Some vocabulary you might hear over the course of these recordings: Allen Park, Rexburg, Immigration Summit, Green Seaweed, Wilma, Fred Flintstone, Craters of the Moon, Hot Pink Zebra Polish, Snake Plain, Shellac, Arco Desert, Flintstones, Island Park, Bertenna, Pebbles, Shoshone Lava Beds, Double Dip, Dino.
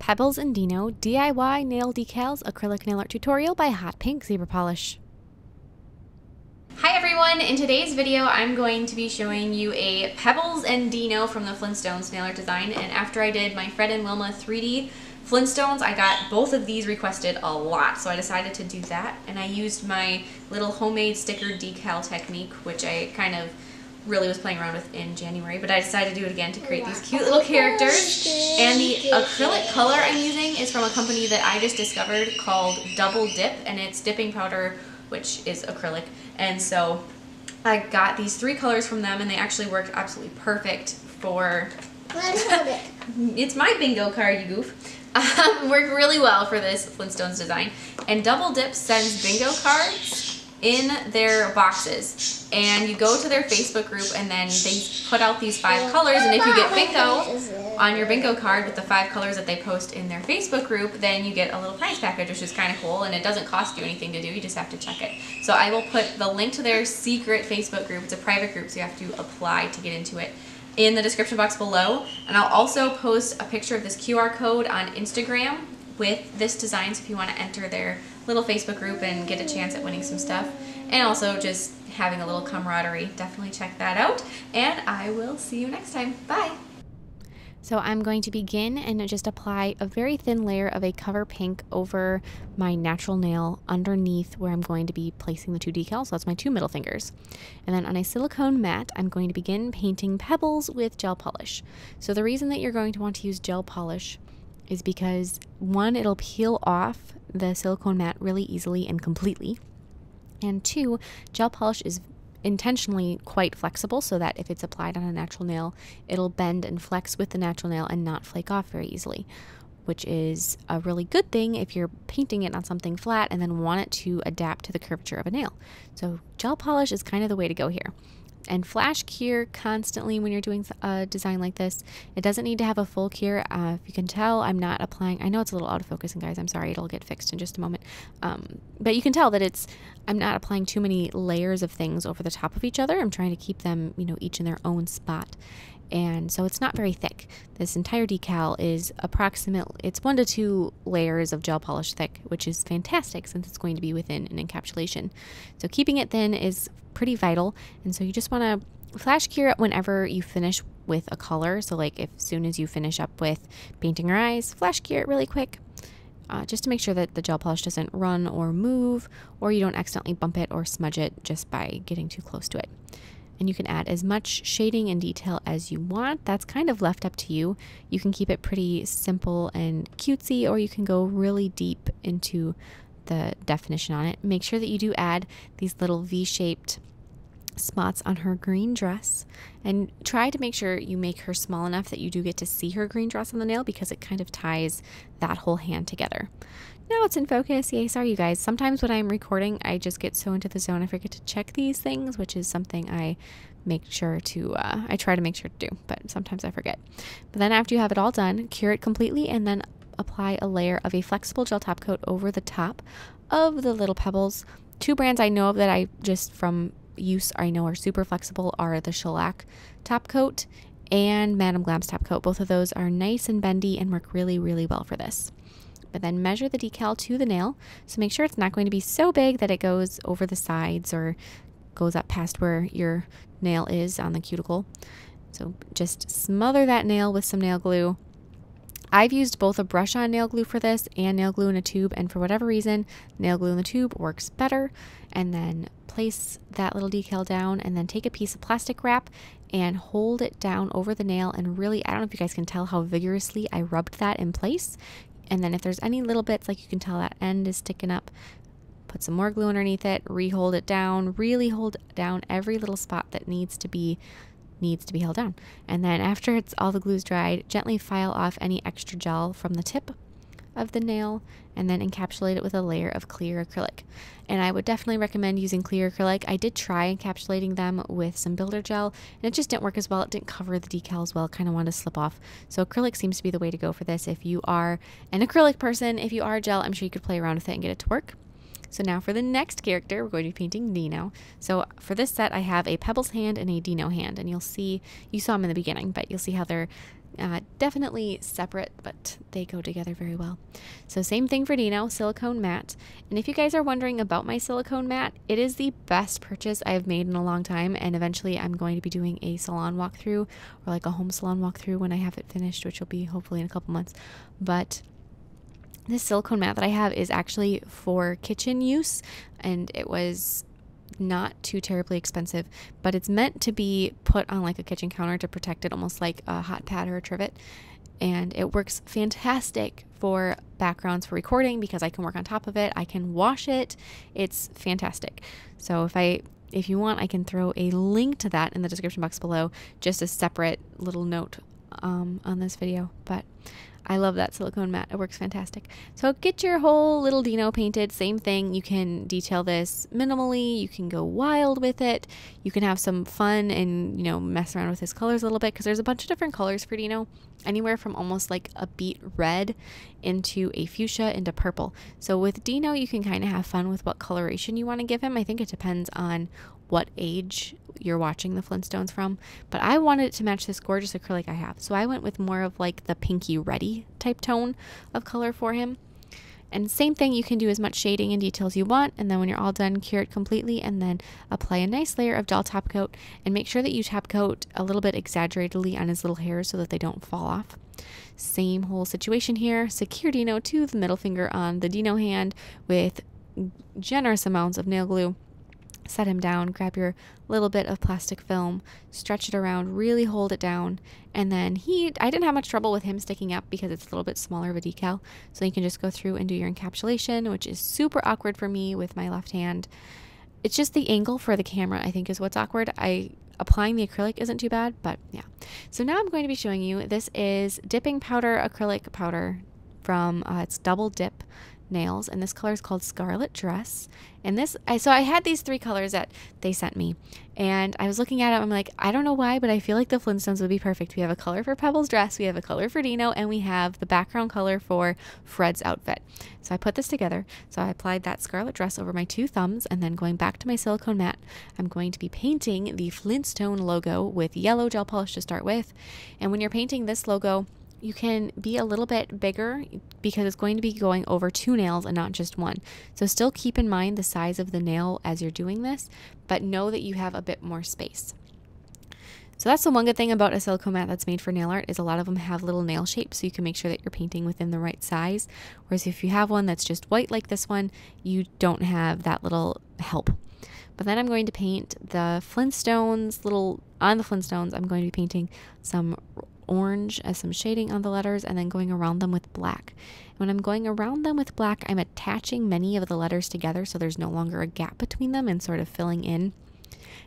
Pebbles and Dino DIY Nail Decals Acrylic Nail Art Tutorial by Hot Pink Zebra Polish. Hi everyone! In today's video I'm going to be showing you a Pebbles and Dino from the Flintstones nail art design, and after I did my Fred and Wilma 3D Flintstones, I got both of these requested a lot, so I decided to do that, and I used my little homemade sticker decal technique, which I kind of really was playing around with in January, but I decided to do it again to create these cute little characters. And the acrylic color I'm using is from a company that I just discovered called Double Dip, and it's dipping powder, which is acrylic. And so I got these three colors from them, and they actually worked absolutely perfect for... It's my bingo card, you goof. Worked really well for this Flintstones design. And Double Dip sends bingo cards in their boxes, and you go to their Facebook group, and then they put out these 5 colors, and if you get bingo on your bingo card with the 5 colors that they post in their Facebook group, then you get a little prize package, which is kind of cool, and it doesn't cost you anything to do, you just have to check it. So I will put the link to their secret Facebook group, it's a private group, so you have to apply to get into it, in the description box below, and I'll also post a picture of this QR code on Instagram with this design, so if you want to enter their little Facebook group and get a chance at winning some stuff, and also just having a little camaraderie, definitely check that out, and I will see you next time. Bye! So I'm going to begin and just apply a very thin layer of a cover pink over my natural nail underneath where I'm going to be placing the 2 decals, so that's my 2 middle fingers. And then on a silicone mat, I'm going to begin painting Pebbles with gel polish. So the reason that you're going to want to use gel polish is because, one, it'll peel off the silicone mat really easily and completely, and 2, gel polish is intentionally quite flexible so that if it's applied on a natural nail, it'll bend and flex with the natural nail and not flake off very easily, which is a really good thing if you're painting it on something flat and then want it to adapt to the curvature of a nail. So gel polish is kind of the way to go here. And flash cure constantly when you're doing a design like this. It doesn't need to have a full cure. If you can tell, I'm not applying, I know it's a little out of focus, and guys, I'm sorry, it'll get fixed in just a moment, but you can tell that I'm not applying too many layers of things over the top of each other. I'm trying to keep them, you know, each in their own spot, and so it's not very thick. This entire decal is approximately, it's 1 to 2 layers of gel polish thick, which is fantastic since it's going to be within an encapsulation. So keeping it thin is pretty vital, and so you just want to flash cure it whenever you finish with a color. So like if soon as you finish up with painting your eyes, flash cure it really quick, just to make sure that the gel polish doesn't run or move, or you don't accidentally bump it or smudge it just by getting too close to it. And you can add as much shading and detail as you want. That's kind of left up to you. You can keep it pretty simple and cutesy, or you can go really deep into the definition on it. Make sure that you do add these little V-shaped spots on her green dress, and try to make sure you make her small enough that you do get to see her green dress on the nail, because it kind of ties that whole hand together. Now it's in focus. Yay, sorry you guys. Sometimes when I'm recording, I just get so into the zone I forget to check these things, which is something I make sure to, I try to make sure to do, but sometimes I forget. But then after you have it all done, cure it completely, and then apply a layer of a flexible gel top coat over the top of the little Pebbles. 2 brands I know of that I just from use I know are super flexible are the Shellac top coat and Madame Glam's top coat. Both of those are nice and bendy and work really, really well for this. But then measure the decal to the nail, so make sure it's not going to be so big that it goes over the sides or goes up past where your nail is on the cuticle. So just smother that nail with some nail glue. I've used both a brush-on nail glue for this and nail glue in a tube, and for whatever reason, nail glue in the tube works better. And then place that little decal down, and then take a piece of plastic wrap and hold it down over the nail, and really, I don't know if you guys can tell how vigorously I rubbed that in place. And then if there's any little bits, like you can tell that end is sticking up, put some more glue underneath it, re-hold it down, really hold down every little spot that needs to be held down. And then after it's all the glue's dried, gently file off any extra gel from the tip of the nail, and then encapsulate it with a layer of clear acrylic. And I would definitely recommend using clear acrylic. I did try encapsulating them with some builder gel, and it just didn't work as well. It didn't cover the decal as well. It kind of wanted to slip off. So acrylic seems to be the way to go for this if you are an acrylic person. If you are gel, I'm sure you could play around with it and get it to work. So now for the next character, we're going to be painting Dino. So for this set, I have a Pebbles hand and a Dino hand, and you'll see, you saw them in the beginning, but you'll see how they're Definitely separate, but they go together very well. So same thing for Dino, silicone mat. And if you guys are wondering about my silicone mat, it is the best purchase I have made in a long time, and eventually I'm going to be doing a salon walkthrough, or like a home salon walkthrough when I have it finished, which will be hopefully in a couple months. But this silicone mat that I have is actually for kitchen use, and it was not too terribly expensive, but it's meant to be put on like a kitchen counter to protect it, almost like a hot pad or a trivet. And it works fantastic for backgrounds for recording because I can work on top of it, I can wash it, it's fantastic. So if you want, I can throw a link to that in the description box below, just a separate little note on this video. But I love that silicone mat. It works fantastic. So get your whole little Dino painted. Same thing. You can detail this minimally. You can go wild with it. You can have some fun and, you know, mess around with his colors a little bit, because there's a bunch of different colors for Dino, anywhere from almost like a beet red into a fuchsia into purple. So with Dino, you can kind of have fun with what coloration you want to give him. I think it depends on what age you're watching the Flintstones from, but I wanted it to match this gorgeous acrylic I have. So I went with more of like the pinky reddy type tone of color for him. And same thing, you can do as much shading and detail as you want, and then when you're all done, cure it completely and then apply a nice layer of doll top coat, and make sure that you top coat a little bit exaggeratedly on his little hairs so that they don't fall off. Same whole situation here. Secure Dino to the middle finger on the Dino hand with generous amounts of nail glue. Set him down, grab your little bit of plastic film, stretch it around, really hold it down, and then I didn't have much trouble with him sticking up because it's a little bit smaller of a decal, so you can just go through and do your encapsulation, which is super awkward for me with my left hand. It's just the angle for the camera, I think, is what's awkward. Applying the acrylic isn't too bad, but yeah. So now I'm going to be showing you, this is dipping powder, acrylic powder from, it's Double Dip nails, and this color is called Scarlet Dress. And so I had these three colors that they sent me, and I was looking at it, I'm like, I don't know why, but I feel like the Flintstones would be perfect. We have a color for Pebbles' dress, we have a color for Dino, and we have the background color for Fred's outfit. So I put this together. So I applied that Scarlet Dress over my two thumbs, and then going back to my silicone mat, I'm going to be painting the Flintstone logo with yellow gel polish to start with. And when you're painting this logo, you can be a little bit bigger because it's going to be going over two nails and not just one. So still keep in mind the size of the nail as you're doing this, but know that you have a bit more space. So that's the one good thing about a silicone mat that's made for nail art, is a lot of them have little nail shapes, so you can make sure that you're painting within the right size. Whereas if you have one that's just white like this one, you don't have that little help. But then I'm going to paint the Flintstones, I'm going to be painting some orange as some shading on the letters, and then going around them with black. And when I'm going around them with black, I'm attaching many of the letters together so there's no longer a gap between them, and sort of filling in.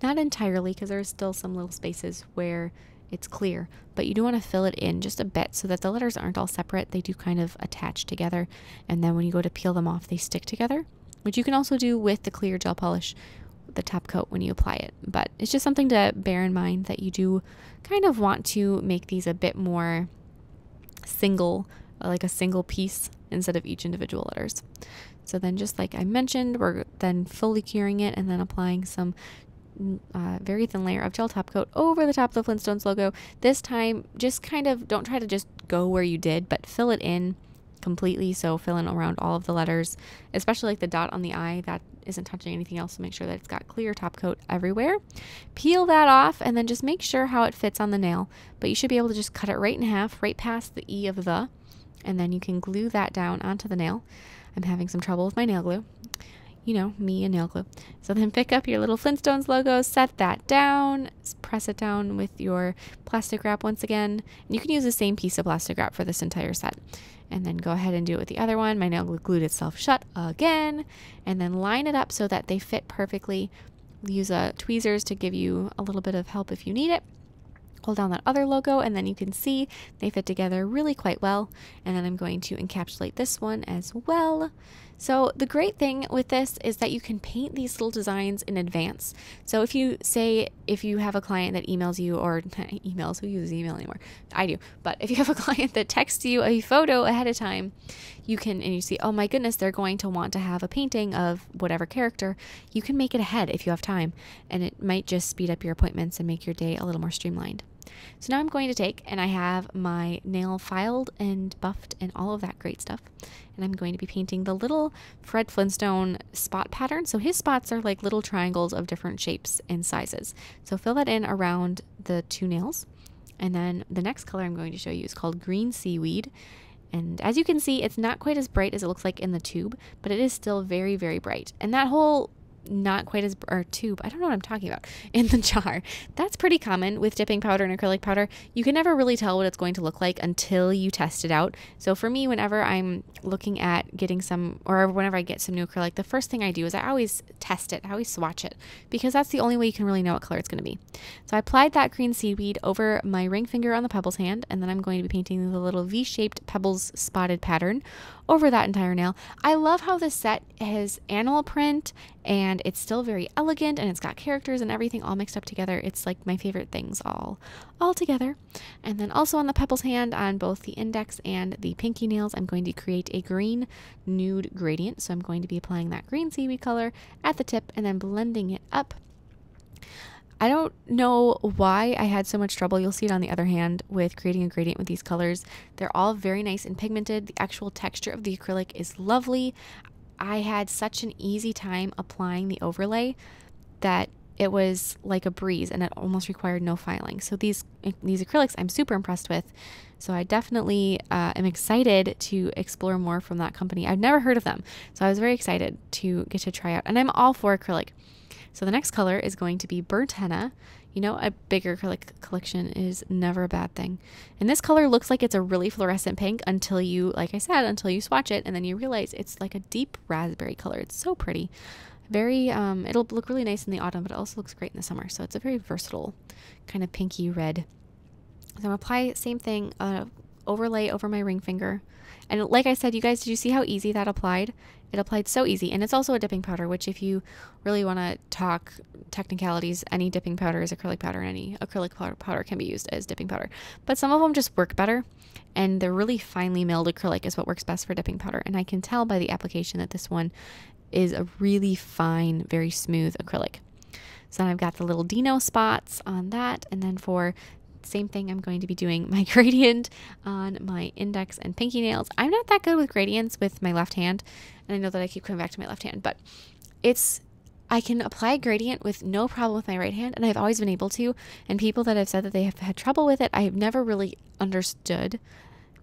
Not entirely, because there's still some little spaces where it's clear, but you do want to fill it in just a bit so that the letters aren't all separate. They do kind of attach together, and then when you go to peel them off, they stick together, which you can also do with the clear gel polish, the top coat, when you apply it. But it's just something to bear in mind, that you do kind of want to make these a bit more single, like a single piece instead of each individual letters. So then, just like I mentioned, we're then fully curing it and then applying some very thin layer of gel top coat over the top of the Flintstones logo. This time, just kind of don't try to just go where you did, but fill it in completely. So fill in around all of the letters, especially like the dot on the eye that isn't touching anything else, so make sure that it's got clear top coat everywhere. Peel that off, and then just make sure how it fits on the nail, but you should be able to just cut it right in half, right past the E of the, and then you can glue that down onto the nail. I'm having some trouble with my nail glue, you know me and nail glue. So then pick up your little Flintstones logo, set that down, press it down with your plastic wrap once again, and you can use the same piece of plastic wrap for this entire set. And then go ahead and do it with the other one. My nail glued itself shut again, and then line it up so that they fit perfectly. Use tweezers to give you a little bit of help if you need it. Hold down that other logo, and then you can see they fit together really quite well. And then I'm going to encapsulate this one as well. So the great thing with this is that you can paint these little designs in advance. So if you have a client that emails you, or who uses email anymore? I do. But if you have a client that texts you a photo ahead of time, you can, and you see, oh my goodness, they're going to want to have a painting of whatever character, you can make it ahead if you have time. And it might just speed up your appointments and make your day a little more streamlined. So now I'm going to take, and I have my nail filed and buffed and all of that great stuff, and I'm going to be painting the little Fred Flintstone spot pattern. So his spots are like little triangles of different shapes and sizes. So fill that in around the two nails. And then the next color I'm going to show you is called Green Seaweed. And as you can see, it's not quite as bright as it looks like in the tube, but it is still very, very bright. And that whole not quite as, or tube, I don't know what I'm talking about, in the jar, that's pretty common with dipping powder and acrylic powder. You can never really tell what it's going to look like until you test it out. So for me, whenever I'm looking at getting some, or whenever I get some new acrylic, the first thing I do is I always test it, I always swatch it, because that's the only way you can really know what color it's going to be. So I applied that green seaweed over my ring finger on the Pebbles hand, and then I'm going to be painting the little V-shaped Pebbles spotted pattern over that entire nail. I love how this set has animal print, and it's still very elegant, and it's got characters and everything all mixed up together. It's like my favorite things all together. And then also on the Pebbles hand, on both the index and the pinky nails, I'm going to create a green nude gradient. So I'm going to be applying that green seaweed color at the tip and then blending it up. I don't know why I had so much trouble, you'll see it on the other hand, with creating a gradient with these colors. They're all very nice and pigmented. The actual texture of the acrylic is lovely. I had such an easy time applying the overlay that it was like a breeze, and it almost required no filing. So these acrylics I'm super impressed with. So I definitely am excited to explore more from that company. I've never heard of them, so I was very excited to get to try out, and I'm all for acrylic. So the next color is going to be Bertenna. You know, a bigger acrylic collection is never a bad thing. And this color looks like it's a really fluorescent pink until you, like I said, until you swatch it, and then you realize it's like a deep raspberry color. It's so pretty. Very, it'll look really nice in the autumn, but it also looks great in the summer. So it's a very versatile kind of pinky red. So I'm gonna apply same thing, overlay over my ring finger. And like I said, you guys, did you see how easy that applied? It applied so easy. And it's also a dipping powder, which if you really want to talk technicalities, any dipping powder is acrylic powder, and any acrylic powder can be used as dipping powder. But some of them just work better, and the really finely milled acrylic is what works best for dipping powder. And I can tell by the application that this one is a really fine, very smooth acrylic. So then I've got the little Dino spots on that. And then for same thing, I'm going to be doing my gradient on my index and pinky nails. I'm not that good with gradients with my left hand, and I know that I keep coming back to my left hand, but I can apply gradient with no problem with my right hand, and I've always been able to, and people that have said that they have had trouble with it, I have never really understood,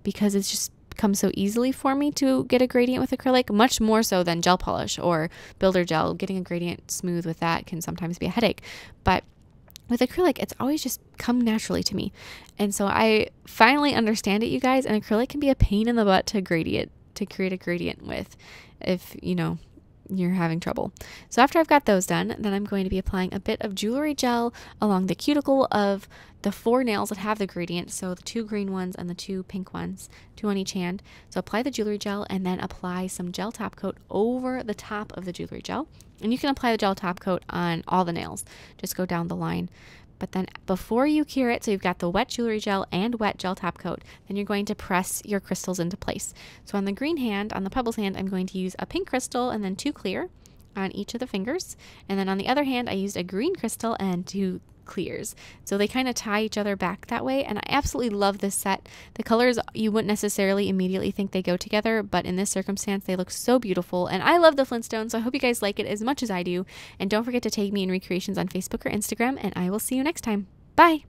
because it's just come so easily for me to get a gradient with acrylic, much more so than gel polish or builder gel. Getting a gradient smooth with that can sometimes be a headache, but with acrylic, it's always just come naturally to me. And so I finally understand it, you guys, and acrylic can be a pain in the butt to create a gradient with, if, you know, you're having trouble. So after I've got those done, then I'm going to be applying a bit of jewelry gel along the cuticle of the four nails that have the gradient, so the two green ones and the two pink ones, two on each hand. So apply the jewelry gel, and then apply some gel top coat over the top of the jewelry gel. And you can apply the gel top coat on all the nails, just go down the line. But then before you cure it, so you've got the wet jewelry gel and wet gel top coat, then you're going to press your crystals into place. So on the green hand, on the Pebbles hand, I'm going to use a pink crystal and then two clear on each of the fingers. And then on the other hand, I used a green crystal and two clears. So they kind of tie each other back that way, and I absolutely love this set. The colors, you wouldn't necessarily immediately think they go together, but in this circumstance they look so beautiful, and I love the Flintstones, so I hope you guys like it as much as I do. And don't forget to tag me in recreations on Facebook or Instagram, and I will see you next time. Bye!